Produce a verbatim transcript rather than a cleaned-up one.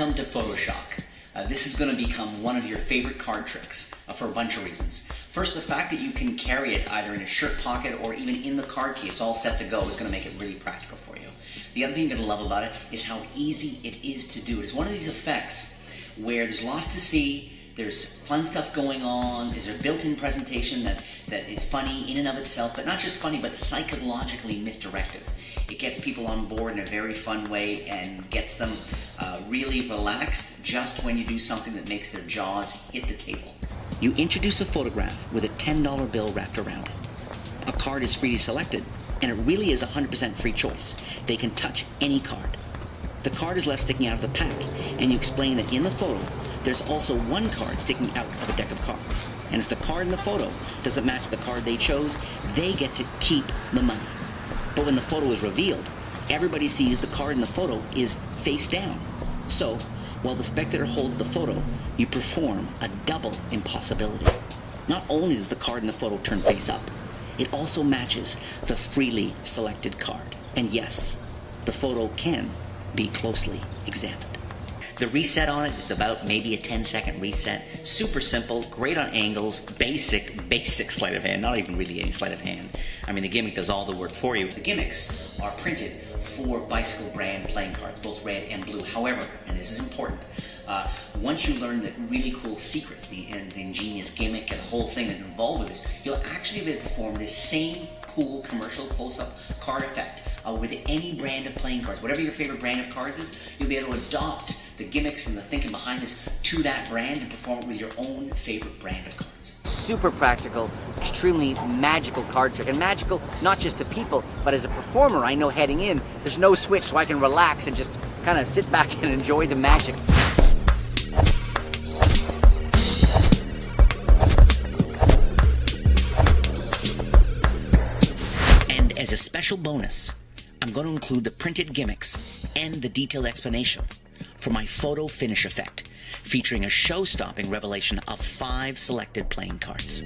Welcome to Photo Shock. Uh, this is going to become one of your favorite card tricks uh, for a bunch of reasons. First, the fact that you can carry it either in a shirt pocket or even in the card case all set to go is going to make it really practical for you. The other thing you're going to love about it is how easy it is to do. It's one of these effects where there's lots to see, there's fun stuff going on, there's a built-in presentation that, that is funny in and of itself, but not just funny, but psychologically misdirective. It gets people on board in a very fun way and gets them uh, really relaxed just when you do something that makes their jaws hit the table. You introduce a photograph with a ten dollar bill wrapped around it. A card is freely selected, and it really is one hundred percent free choice. They can touch any card. The card is left sticking out of the pack, and you explain that in the photo, there's also one card sticking out of a deck of cards. And if the card in the photo doesn't match the card they chose, they get to keep the money. But when the photo is revealed, everybody sees the card in the photo is face down. So, while the spectator holds the photo, you perform a double impossibility. Not only does the card in the photo turn face up, it also matches the freely selected card. And yes, the photo can be closely examined. The reset on it, it's about maybe a ten second reset. Super simple, great on angles, basic, basic sleight of hand, not even really any sleight of hand. I mean, the gimmick does all the work for you. The gimmicks are printed for Bicycle brand playing cards, both red and blue. However, and this is important, uh, once you learn the really cool secrets, the, and the ingenious gimmick and the whole thing that's involved with this, you'll actually be able to perform this same cool commercial close-up card effect uh, with any brand of playing cards. Whatever your favorite brand of cards is, you'll be able to adopt the gimmicks and the thinking behind this to that brand and perform it with your own favorite brand of cards. Super practical, extremely magical card trick, and magical not just to people, but as a performer. I know heading in, there's no switch, so I can relax and just kind of sit back and enjoy the magic. And as a special bonus, I'm going to include the printed gimmicks and the detailed explanation for my Photo Finish effect, featuring a show-stopping revelation of five selected playing cards.